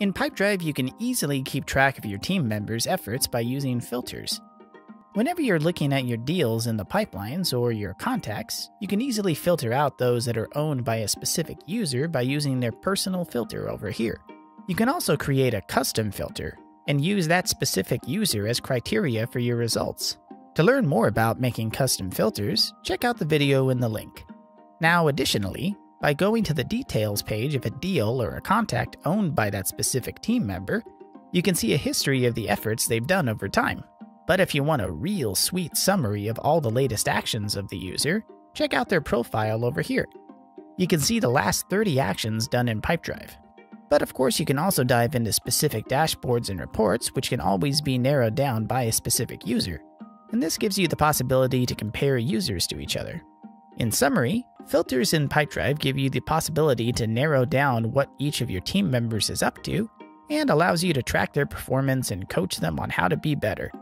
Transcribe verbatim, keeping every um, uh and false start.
In Pipedrive, you can easily keep track of your team members' efforts by using filters. Whenever you're looking at your deals in the pipelines or your contacts, you can easily filter out those that are owned by a specific user by using their personal filter over here. You can also create a custom filter and use that specific user as criteria for your results. To learn more about making custom filters, check out the video in the link. Now, additionally, by going to the details page of a deal or a contact owned by that specific team member, you can see a history of the efforts they've done over time. But if you want a real sweet summary of all the latest actions of the user, check out their profile over here. You can see the last thirty actions done in Pipedrive. But of course, you can also dive into specific dashboards and reports, which can always be narrowed down by a specific user. And this gives you the possibility to compare users to each other. In summary, filters in Pipedrive give you the possibility to narrow down what each of your team members is up to, and allows you to track their performance and coach them on how to be better.